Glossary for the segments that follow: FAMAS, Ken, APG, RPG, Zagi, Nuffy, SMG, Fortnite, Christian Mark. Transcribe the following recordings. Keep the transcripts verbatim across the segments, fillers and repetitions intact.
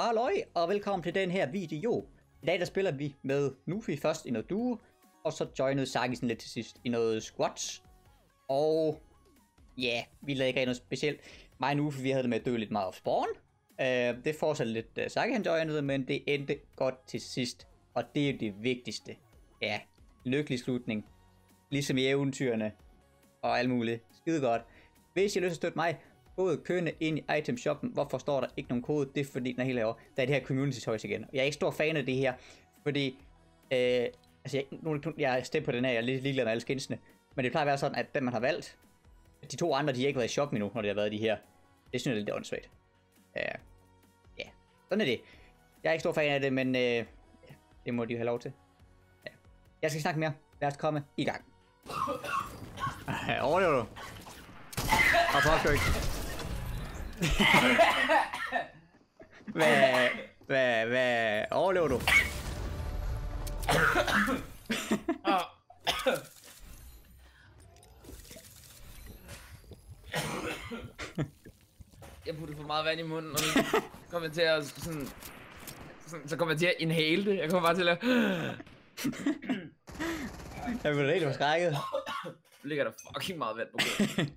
Halløj og velkommen til den her video. I dag der spiller vi med Nuffy først i noget duo, og så joinede Zagi lidt til sidst i noget squats. Og ja, yeah, vi lavede ikke noget specielt. Mig og Nuffy, vi havde det med at dø lidt meget af spawn. Uh, det fortsatte lidt uh, Zagi han joinede, men det endte godt til sidst. Og det er jo det vigtigste. Ja, lykkelig slutning. Ligesom i eventyrene og alt muligt. Skide godt. Hvis I har lyst til at støtte mig, både kønne ind i itemshoppen. Hvorfor står der ikke nogen kode? Det er fordi, den er helt herovre. Der er det her community toys igen. Jeg er ikke stor fan af det her, fordi øh, altså jeg, nu, jeg er stemt på den her, jeg er lidt ligeglad med alle skinsene. Men det plejer at være sådan, at den man har valgt, de to andre, de har ikke været i shoppen endnu, når det har været de her. Det synes jeg er lidt åndssvagt. Ja, uh, yeah. Sådan er det. Jeg er ikke stor fan af det, men uh, yeah, det må de jo have lov til. Yeah. Jeg skal snakke mere. Lad os komme i gang. Overlever du? Og påskøk. Hvad, hvad, hvad, overlever du? Jeg puttede for meget vand i munden, og så kom jeg til at sådan, så kom jeg til at inhale det. Jeg kom bare til at jeg blev rigtig forskrækket. Nu ligger der fucking meget vand på gulvet.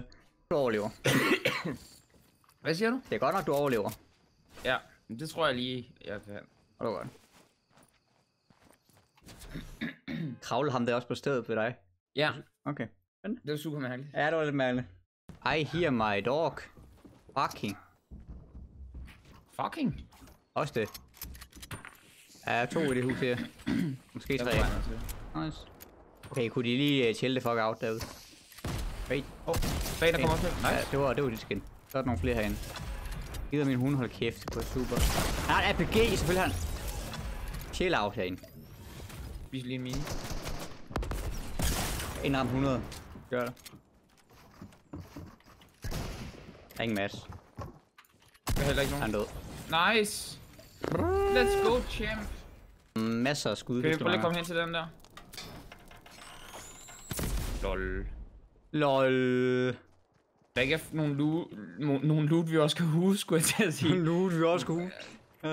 Uh, du overlever. Hvad siger du? Det er godt nok, du overlever. Ja, det tror jeg lige, jeg kan. Og det var godt. Kravlede ham der også på stedet ved dig? Ja. Okay. Det var super mærkeligt. Ja, det var lidt mærkeligt. I hear my dog. Fucking. Fucking? Også det. Ja, jeg er to i det hus her. Måske tre. Nice. Okay, kunne de lige chill the fuck out derude? Fade. Åh, Fade, der kommer også nice. Ja, det var, det var dit skin. Så er der nogle flere herinde. Gider min hund, hold kæft, det går super. Der er et A P G, selvfølgelig han. Chill out herinde. Spis lige en mine. En ramt hundrede. Gør det. Der er ingen match. Der er heller ikke nogen. Han er død. Nice. Let's go, champ. Masser af skud. Kan vi prøve at komme hen til den der? Lol. Lol. Der er ikke nogle loot, nogle loot vi også kan huske, skulle jeg til at sige. Nogle loot vi også kan huske. Øh.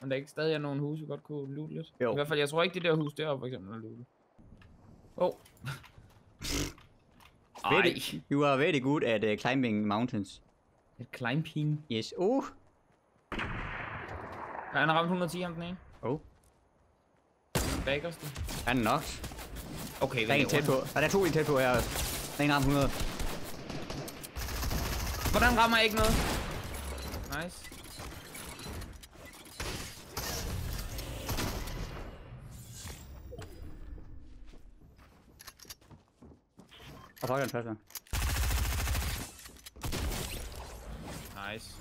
Men der er ikke stadig er nogle huse, vi godt kunne loot lidt. Jo. I hvert fald, jeg tror ikke det der hus deroppe for eksempel er lootet. Åh. Oh. Ej. You are very good at uh, climbing mountains. At climbing? Yes. Oh. Han har ramt et hundrede og ti ham den ene. Oh. Baggerste. Han er nok. Okay, der er en tæt på. Der er to en tæt på her. Der er en ramt hundrede. Hvordan rammer jeg ikke noget? Nice. Og fuck den første. Nice.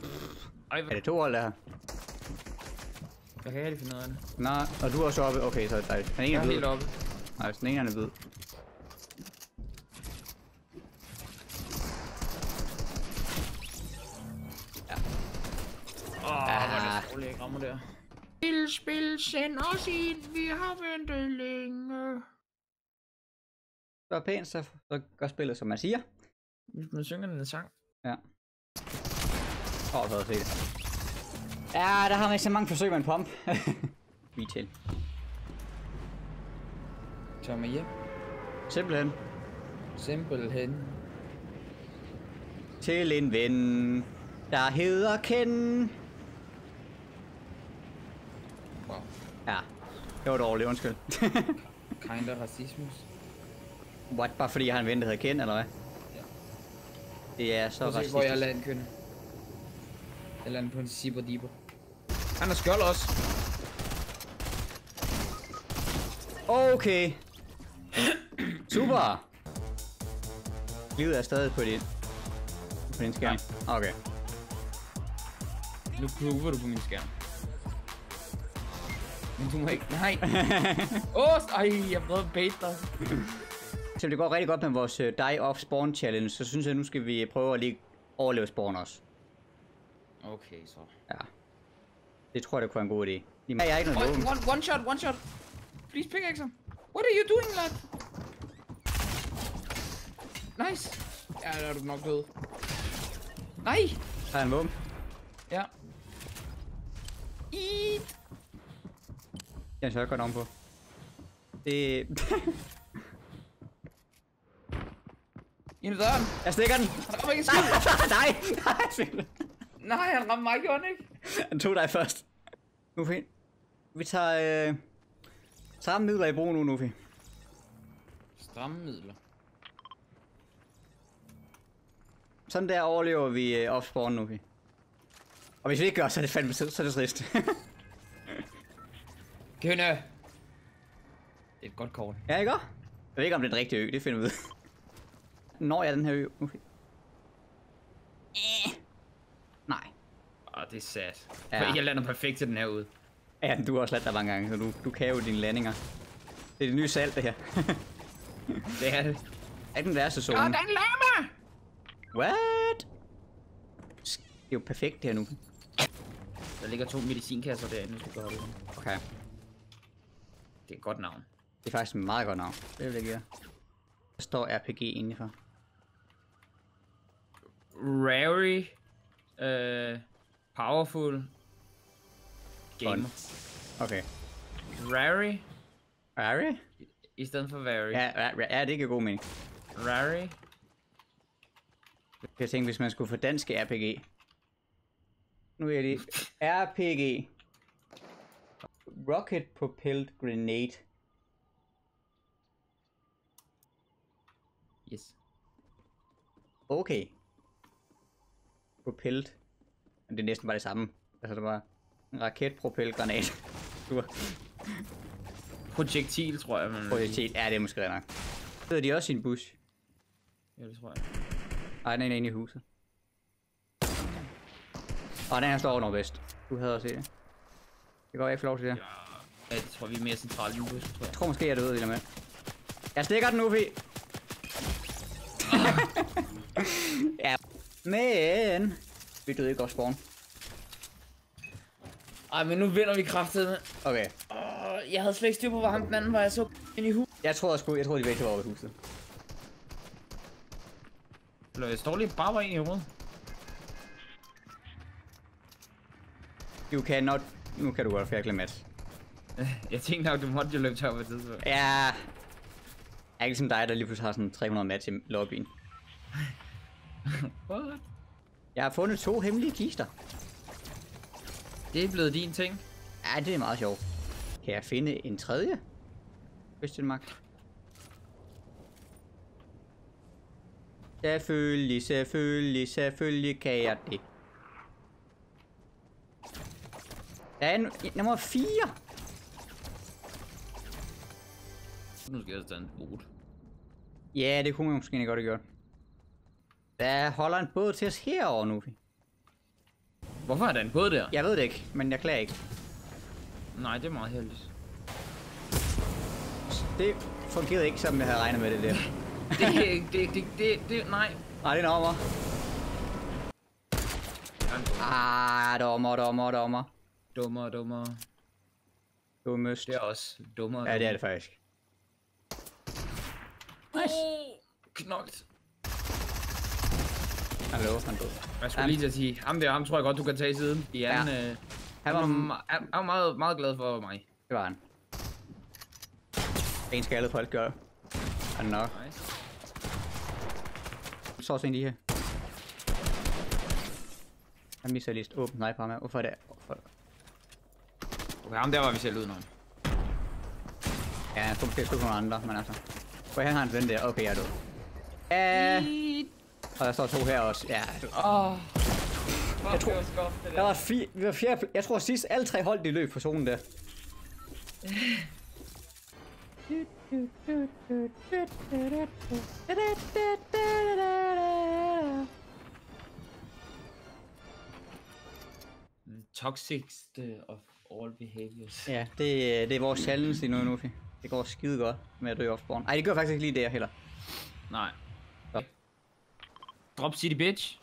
Ej, er det to hold der her? Jeg kan ikke rigtig finde noget af det. Nej, og du er også oppe. Okay, så er det dejligt. Den ene er helt oppe. Nej, den ene er hvid. Ja. Åh, oh, ah. Hvor er det strålige, jeg rammer der. Spil, spil, send os ind, vi har ventet længe. Så er pænt, så, så gør spillet, som man siger. Hvis man synger den sang. Ja. Åh, oh, så havde jeg set det. Ja, der har man ikke så mange forsøg med en pump. Vi til. Tag mig hjem. Simpelthen. Simpelthen. Til en ven, der hedder Ken. Wow. Ja, det var dårligt, undskyld. Kind of racismus. What, bare fordi jeg har en ven, der hedder Ken, eller hvad? Ja. Det er så racistisk. Hvor jeg lader en kønne. Jeg lader på en zipper deeper. Han har skjold også. Okay. Super! Livet er stadig på din, på din skærm. Ja. Okay. Nu prover du på min skærm. Men du må ikke... Nej! Åh! Oh, ej, jeg prøvede at bait dig. Selvom det går rigtig godt med vores uh, die off spawn challenge, så synes jeg, nu skal vi prøve at lige overleve spawn også. Okay, så. Ja. Det tror jeg, det kunne være en god idé. Lige... Ja, jeg er ikke noget one, one, one shot, one shot! Please pickaxe him. What are you doing, lad? Nice. Ja, der er du nok død. Nej. Der er en våben. Ja. Eat! Jeg har godt ovenpå. Det... Ind i døren! Jeg stikker den! Han rammer ikke en skid! Nej! Nej! Nej, han rammer mig, gjorde han ikke? Han tog dig først. Nuffy. Vi tager... Øh, stramme midler i brug nu, Nuffy. Stramme midler? Sådan der overlever vi øh, off-spawn, Nuffy. Og hvis vi ikke gør, så er det fandme tid, så er det trist. Kønne! Det er et godt kort. Ja, ikke? Jeg ved ikke, om det er en rigtig ø, det finder vi ud. Når jeg den her ø, Nuffy? Æh. Nej. Åh, det er sat. Ja. Jeg lander perfekt til den her ude. Ja, du har også landet der mange gange, så du, du kan jo dine landinger. Det er det nye salt, det her. Det er det. Er den værste zone? Åh, der er en lama! What? Det er jo perfekt det her nu. Der ligger to medicinkasser derinde, hvis du gør det. Okay. Det er et godt navn. Det er faktisk et meget godt navn. Det vil jeg gøre. Der står R P G egentlig for. Rary. Uh, powerful. Gamer. Okay. Rary. Rary? I stedet for Vary. Ja, ja, det giver god mening. Rary. Jeg tænkte, hvis man skulle få danske R P G. Nu er det R P G. Rocket Propelled Grenade. Yes. Okay. Propelled. Det er næsten bare det samme. Altså det var en raketpropelled granat. Projektil, tror jeg. Man Projektil, ja, det er måske ret nok. Sidder de også i en bush? Ja, det tror jeg. Ej, den er inde i huset. Og den her står over vest. Du havde også set det. Det går ikke for lov til det. Ja, jeg tror vi er mere centralt i U S, tror jeg. Jeg tror måske, jeg er død i det med. Jeg stikker den, Nuffy! Ja. Men... Vi døde ikke godt spawn. Ej, men nu vinder vi kraftedeme. Okay. Uh, jeg havde slet ikke styr på, hvor ham den anden var. Jeg så ind i huset. Jeg tror sgu, jeg tror de begge var over i huset. Jeg står lige bare var en i hovedet. Du kan not... Nu kan du godt fjerde match. Jeg tænkte nok, du måtte jo løbe tør på et tidspunkt. Ja. Jeg er ikke som dig, der lige pludselig har sådan tre hundrede match i lobbyen. What? Jeg har fundet to hemmelige kister. Det er blevet din ting. Ja, det er meget sjovt. Kan jeg finde en tredje? Christian Mark. Selvfølgelig, selvfølgelig, selvfølgelig kan jeg det. Der er en, nummer fire! Nu skal jeg stå en båd. Ja, det kunne man måske ikke godt have gjort. Der holder en båd til os herovre, Nuffy. Hvorfor er der en båd der? Jeg ved det ikke, men jeg klager ikke. Nej, det er meget heldigt. Det fungerede ikke, som jeg havde regnet med det der. det, det, det, det, det, nej. Nej, det er en ommer. Ah, dommer, dommer, dommer. Dummer, dummer. Dummest. Det er også dummer. Ja, det er det faktisk. Nice. Oh, knokt. Han løber, han død. Jeg skulle um, lige til at sige, ham der, ham tror jeg godt, du kan tage i siden. I anden, ja. øh, han, han var, han var meget, meget glad for mig. Det var han. En skaldet folk gør. Han nok. Nice. Så også en lige her. Han misser lige et åbent sniper med. Hvorfor er det? Hvorfor? Okay, ham der var vi selv udenom. Ja, jeg tror måske jeg skulle på nogle andre, men altså. For han har en ven der. Okay, jeg er død. Æh... Og der står to her også. Ja. Åh... Oh. Jeg tror... Der var fire... Vi var fjerde... Jeg tror sidst alle tre holdt i løb på zonen der. Toxicst of all behaviors. Ja, det, det er vores challenge endnu, Nuffy. Det går skide godt med at dø off-born. Ej, det gør faktisk ikke lige der heller. Nej. Stop. Drop city bitch.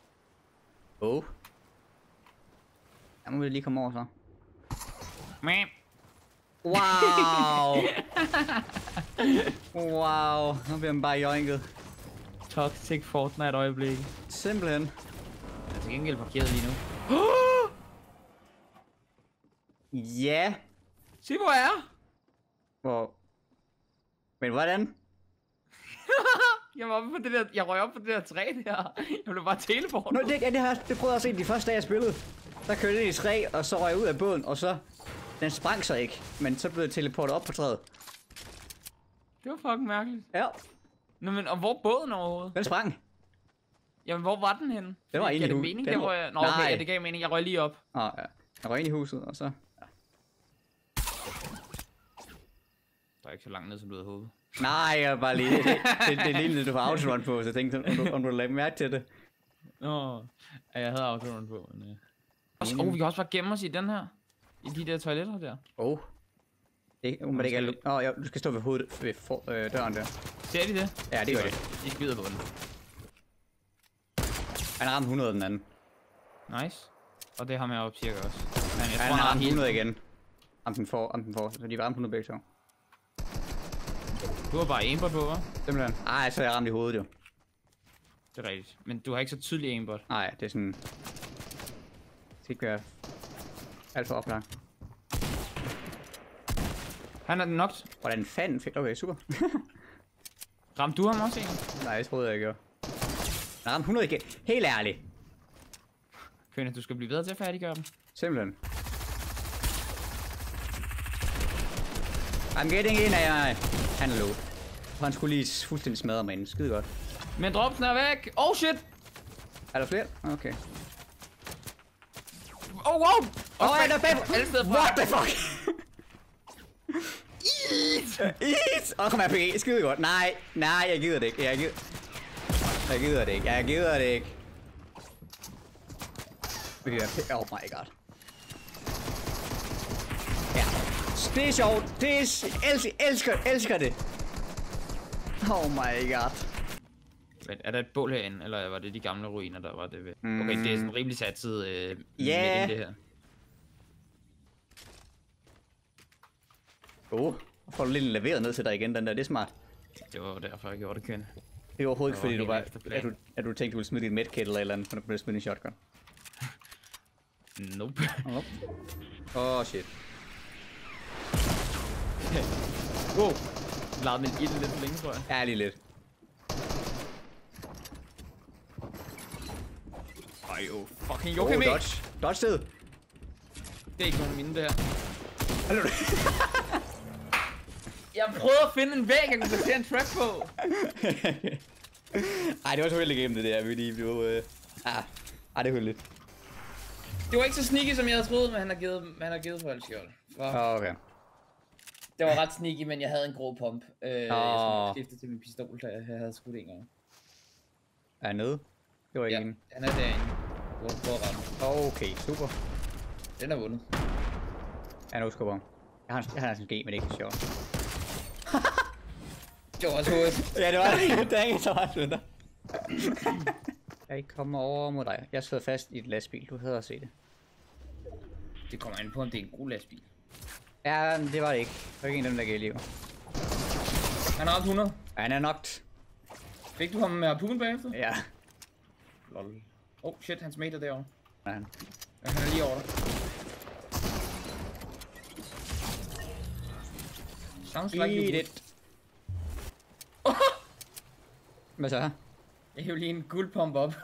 Åh. Oh. Jeg må lige komme over så. Mæh. Wow. Wow. Nu bliver man bare joinket. Toxic Fortnite øjeblik. Simpelthen. Jeg er til gengæld parkeret lige nu. Ja. Sig hvor er? Hvor? Men hvordan? Jeg var oppe på det der, jeg røg op på det der træ der. Jeg blev bare teleportet. Nå, det, ja, det, her, det prøvede jeg også en de første dage jeg spillede. Der kørte jeg ind i træ, og så røg jeg ud af båden, og så... Den sprang så ikke, men så blev jeg teleportet op på træet. Det var fucking mærkeligt. Ja. Nå, men og hvor båden overhovedet? Den sprang. Jamen, hvor var den henne? Den var inde i huset. Mening, den var... Jeg... Nå, okay, nej. Ja, det gav mening. Jeg røg lige op. Nå, ja. Jeg røg ind i huset, og så... Ja. Der er ikke så langt ned, som du havde håbet. Nej, jeg bare lige... Det, det, det er lige lidt, du får autorun på, så jeg tænkte, om du, om du lagde mærke til det. Nå, jeg havde autorun på, men... Uh... Også, oh, vi kan også bare gemme os i den her. I de der toiletter der. Åh. Oh. Det, um, det ikke Åh, oh, ja, du skal stå ved hovedet ved for, øh, døren der. Ser de det? Ja, det gør det. De skyder på den. Han har ramt hundrede den anden. Nice. Og det har man jo op cirka også. Men jeg tror, han har ramt hundrede igen. Ramt den for, ramt den for. Så de var ramt hundrede begge to. Du har bare aimbot på, hva'? Simpelthen. Ej, så jeg ramt i hovedet jo. Det er rigtigt. Men du har ikke så tydelig aimbot. Nej, det er sådan... Det skal ikke være alt for oplagt. Han er den nok. Hvordan fanden fik... Okay, super. Ramte du ham også en? Nej, jeg troede jeg ikke gjorde. Han ramte hundrede igen. Helt ærligt. Kønne, du skal blive bedre til at færdiggøre dem. Simpelthen. I'm getting in, A I. Han er low. Han skulle lige fuldstændig smadre mig inden. Skide godt. Men dropsen er væk. Oh shit. Er der flere? Okay. Oh wow! Åh, oh, der er bagfra! What the fuck? Eat! Eat! Åh, oh, kom R P G. Skide godt. Nej, nej, jeg gider det ikke. Jeg gider, jeg gider det ikke. Jeg gider det ikke. Oh my god. Ja. Det er sjovt. Det er... Jeg elsker, elsker det. Oh my god. Er der et bål herinde, eller var det de gamle ruiner, der var det ved? Okay, det er sådan rimelig sat tid øh, yeah. midt i det her. Åh, oh, får du lidt leveret ned til dig igen, den der, det er smart. Det var derfor, jeg gjorde det, Ken. Det er overhovedet ikke, fordi du bare, at du, at du tænkte, du ville smide dit medkit eller et eller andet, for du ville smide din shotgun. Nope. Åh, nope. Oh, shit. Wow, oh. Lad mig i det lidt længe, tror jeg. Ja, lige lidt. Ej, oh, fucking Joachim. Oh, dodge. Dodge sted. Det er ikke nogen mine, det her. Hallo. Jeg prøvede at finde en væg, jeg kunne placere en trap på. Ej, det var så heldigt game, det der, fordi vi var... Øh... Ah. Ej, det var heldigt. Det var ikke så sneaky, som jeg havde troet, men han har givet, han har givet på alt skjold. Oh, okay. Det var ret sneaky, men jeg havde en grå pump. Uh, oh. Jeg skulle skifte til min pistol, da jeg havde skudt en gang. Er jeg nede? Det var ja, en. Han er derinde. Okay, super. Den er vundet. Han er uskubber. Jeg har, jeg har en G, men det er ikke så sjovt. Det var også hovedet. Ja, det var det. Det er ikke så ret, venter. Jeg kommer over mod dig. Jeg sidder fast i et lastbil. Du havde at se det. Det kommer an på, om det er en god lastbil. Ja, det var det ikke. Det var ikke en af dem, der gav liv. Han er op hundrede. Ja, han er nokt. Fik du ham med harpunen bagefter? Ja. Lol. Oh shit, hans mate er derovre. Nej. Ja, han er lige over dig. Sounds like you did. Oh! Hvad så? Jeg hævde lige en guldpump op.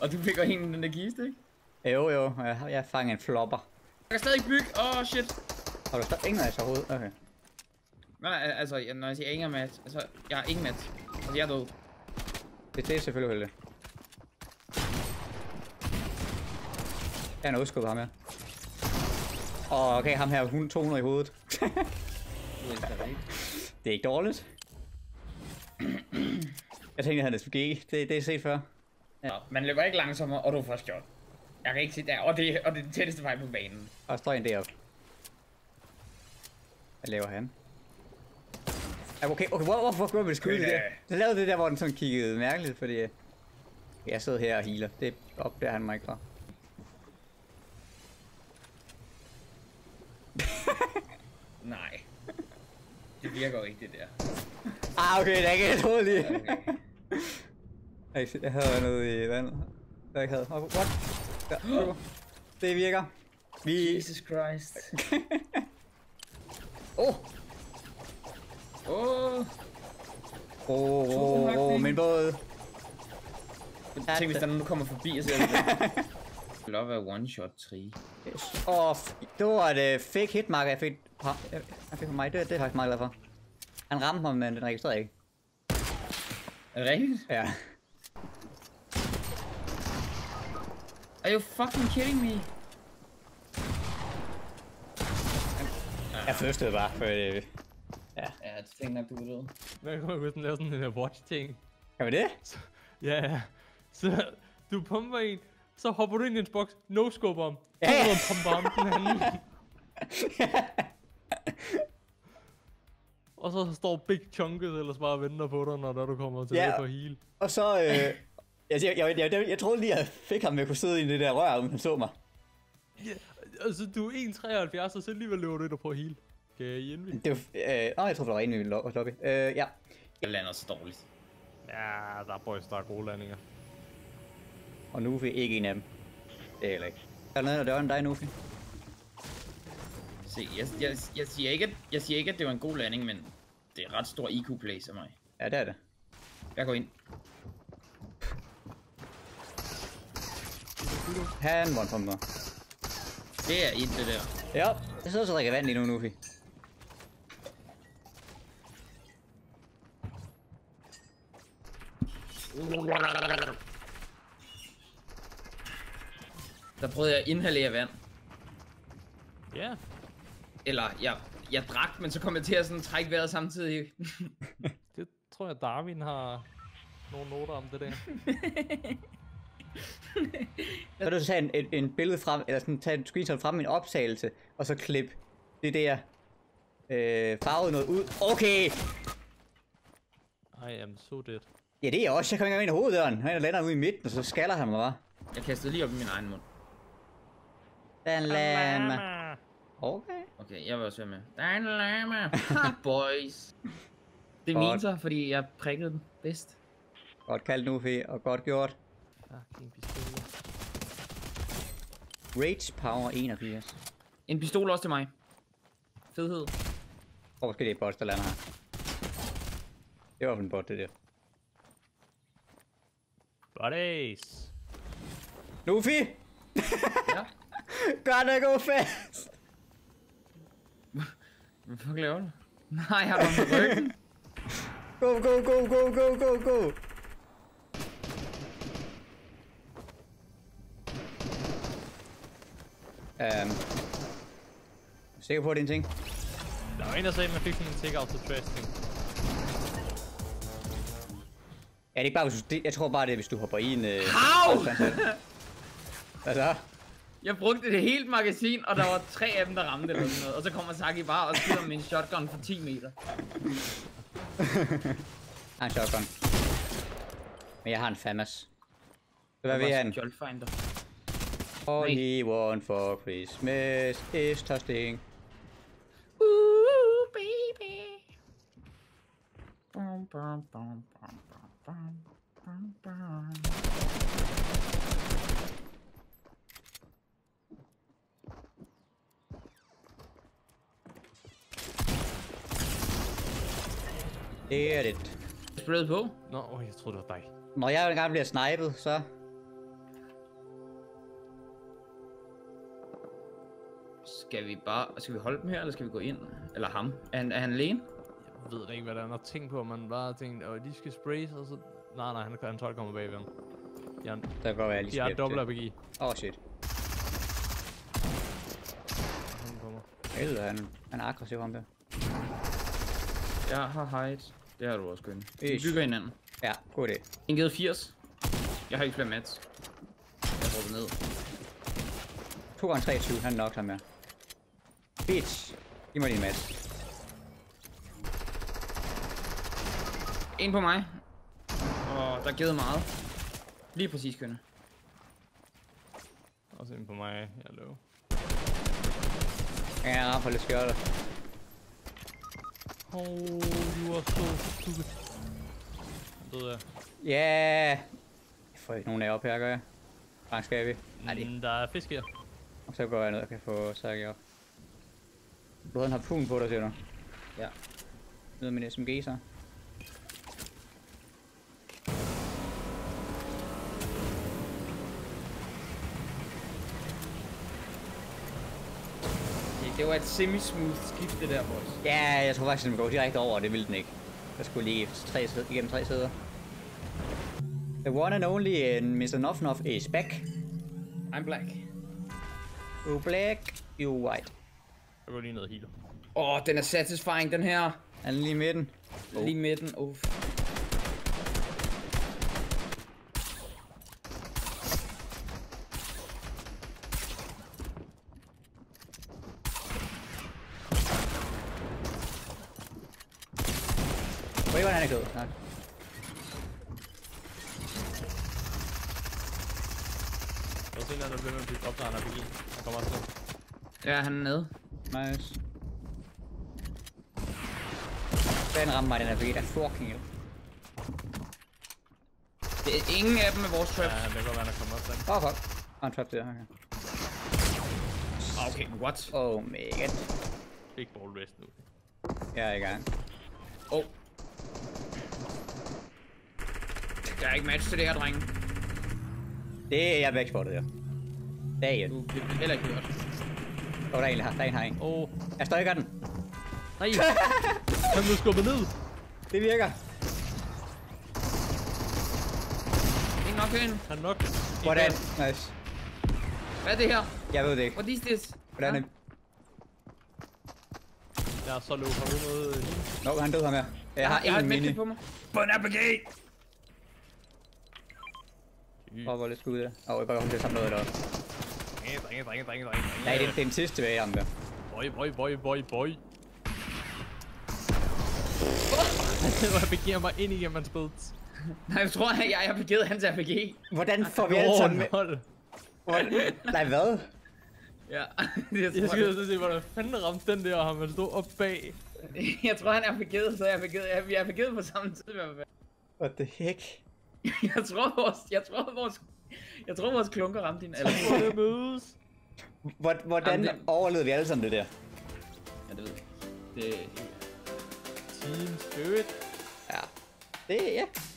Og du fik også hende den der giste, ikke? Jo jo, jeg, jeg fangede en flopper. Jeg kan stadig bygge, åh oh, shit. Har du stadig ingen af så hovedet? Okay. Nej, altså når jeg siger ingen af mat, altså jeg har ingen mat. Altså jeg er død. Det er selvfølgelig heldigt. Jeg er en udskudt ham her. Åh, okay, ham her har to hundrede i hovedet. Det er ikke dårligt. Jeg tænkte, jeg havde en S M G. Det, det er set før. Ja. Man løber ikke langsommere, og du får skjold. Jeg kan ikke se der, og det, og det er den tætteste vej på banen. Og står en deroppe. Hvad laver han? Okay, okay, hvorfor gjorde vi det skyde der? Jeg lavede det der, hvor den sådan kiggede mærkeligt, fordi... Jeg sidder her og healer. Det opdager han mig ikke fra. Nej. Det virker jo ikke, det der. Ah, okay, det er ikke helt roligt. Okay. Jeg havde noget i vandet. Der ikke havde. What? Der. Det virker. Vi... Jesus Christ. Åh! Åh! Åh, åh, min båd! Jeg tænkte, hvis der nu kommer forbi, og så jeg... Love a one-shot tre. Åh, det var et fake hitmarker, jeg fik på mig. Det er jeg faktisk meget glad for. Han ramte mig, men den registrerede ikke. Er det rigtigt? Ja. Are you fucking kidding me? Jeg fløstede bare, for det... Ja, jeg tænkte nok, du var død. Hvad kunne man lave sådan en watch-ting? Kan vi det? Ja, ja. Så du pumper en, så hopper du ind i en boks, no-scope om. Ja, ja. Så pumper om den anden. Og så står Big Chunket ellers bare og venter på dig, når du kommer til at få heal. Og så... Øh... Jeg, jeg, jeg, jeg, jeg troede lige, at jeg fik ham med at kunne sidde i det der rør, om han så mig. Ja, altså du er en komma treoghalvfjerds, og så alligevel løber du ind og prøver at heal. Kan jeg indvide? Det var, øh, åh, jeg troede, der var indvide lo lobby. Øh, ja. Jeg lander så dårligt. Ja, der er boys, der er gode landinger. Og Nuffy, ikke en af dem. Det er heller ikke. Er der noget af døren dig, Nuffy? Se, jeg, jeg, jeg, siger ikke, at, jeg siger ikke, at det var en god landing, men det er ret stor I Q-play af mig. Ja, det er det. Jeg går ind. Han one-pumper. Det er ild, det der. Ja, jeg sidder så drikker vand lige nu, Nuffy. Der prøvede jeg at inhalere vand. Ja. Yeah. Eller, jeg, jeg drak, men så kom jeg til at sådan trække vejret samtidig. Det tror jeg, Darwin har nogle noter om det der. Så kan du tage en, en, en billede frem, eller sådan, tage en screenshot frem med en optagelse, og så klip det der øh, farvede noget ud. Okay! I am so dead. Ja, det er jeg også. Jeg kommer ikke engang ind i hoveddøren. Han lander ude i midten, og så skaller han mig bare. Jeg kastede lige op i min egen mund. Den lama. Okay. Okay, jeg vil også være med. Den lama. Ha, boys. Det viser, fordi jeg prikkede den bedst. Godt kaldt, Nuffy, og godt gjort. Fucking pistoler. Rage power enogfirs. En pistol også til mig. Fedhed. Hvor oh, skal det bot, der lander her? Det var en bot, det der. Buddies! Nuffy! Ja? Godt at gå fast! Hvad fuck laver du? Nej, jeg har ramt på ryggen. Go, go, go, go, go, go, go! Øhm... Um, er sikker på, at det er en ting? Der var en, der sagde, at man fik sådan en take out to trash ting. Ja, det er ikke bare, hvis du... Det, jeg tror bare, det er, hvis du hopper i en... Øh, Hav! Hvad så? Jeg brugte det hele magasin, og der var tre af dem, der ramte eller noget. Og så kommer Zagi bare og skyder min shotgun for ti meter. Jeg har en shotgun. Men jeg har en FAMAS. Så hvad vil jeg have en? All he wants for Christmas is toasting. Ooh, baby. Bum, bum, bum, bum, bum, bum, bum. Det er det. Spillet på? Nå, åh, jeg troede, det var dig. Når jeg engang bliver snipet, så... Skal vi bare... Skal vi holde dem her, eller skal vi gå ind? Eller ham? Er han, er han alene? Jeg ved ikke, hvad der er noget ting på, man bare tænkte, at de skal sprays, og så... Nej, nej, han kan tolv komme bagved ham. Jeg, der går jeg lige jeg er dobbelt A P G. Åh, oh, shit. Han kommer. Helvede, han, han er aggressiv, ham der. Jeg har hide. Det har du også gønne. Vi bygger hinanden. Ja, god idé. En givet firs. Jeg har ikke flere mats. Jeg har brugt ned. to gange treogtyve, han nok ham med. Bitch! Giv mig din match. En på mig. Og oh, der givet meget. Lige præcis, kønne. Også en på mig, jeg lover. Ja, jeg rammer for lidt skjørter. Åh, oh, du er så stupid. Han døde der. Ja! Yeah. Jeg får ikke nogen af op her, gør jeg. Hvor langt skal vi? Nej, det... Der er fisk her. Så går jeg ned og kan få Zagi op. Du havde en harpun på dig, siger du? Ja. Ned med en S M G så. Det var et semi-smooth skifte der, boys. Ja, jeg tror faktisk, at den går direkte over, og det ville den ikke. Jeg skulle lige tre sæder, igennem tre sæder. The one and only uh, mister Nuff Nuff is back. I'm black. You black, you white. Jeg går lige ned og healer. Åh, oh, den er satisfying, den her. Er den lige i midten? Oh. Lige i midten, oh. Wait, what anecdote? No. Jeg tænker, at der bliver med at blive opdraget en R P G. Han kommer også ned. Ja, han er nede. Nice. Hvad rammer mig den R P G? Der fucking jo. Det er ingen af dem med vores trap. Ja, det kan godt være, der kommer også den. Åh, fuck. Og en trap der, okay. Okay, what? Oh my god. Big ball race nu. Jeg er i gang. Oh. Der er ikke match til det her, drenge. Det er jeg backsportet, ja. Dagen. Du bliver heller ikke hørt. Åh, oh, der er en her. Der er en her, ikke? Åh. Oh. Jeg strykker den. Nej. Han blev skubbet ned. Det virker. Ikke nok hende. Han er nok. Hvordan? Nice. Hvad er det her? Jeg ved det ikke. What is this? Hvordan er det? Jeg er så low. Har du noget? Nå, no, han døde ham her. Jeg har en mini. Jeg har et på mig. Bon A P G! Åh, hvor er det skud der? Åh, jeg bare kommer til at samle noget deroppe. Drenge, drenge, drenge, drenge, drenge. Nej, det er den sidste tilbage i ham der. Boy, boy, boy, boy, boy. Han begiver mig ind igennem hans bed. Nej, jeg tror, jeg har begivet hans R P G. Hvordan får vi alle sammen med? Nej, hvad? Ja, jeg skal jo så se, hvordan fanden ramte den der, og han stod op bag. Jeg tror, han er begivet, så jeg er begivet på samme tid. What the heck? Jeg tror vores, jeg tror vores, jeg tror vores klunker ramte din alle. Hvordan overlevede vi alle sammen det der? Ja, det ved jeg. Det... Team Spirit. Ja. Det, ja.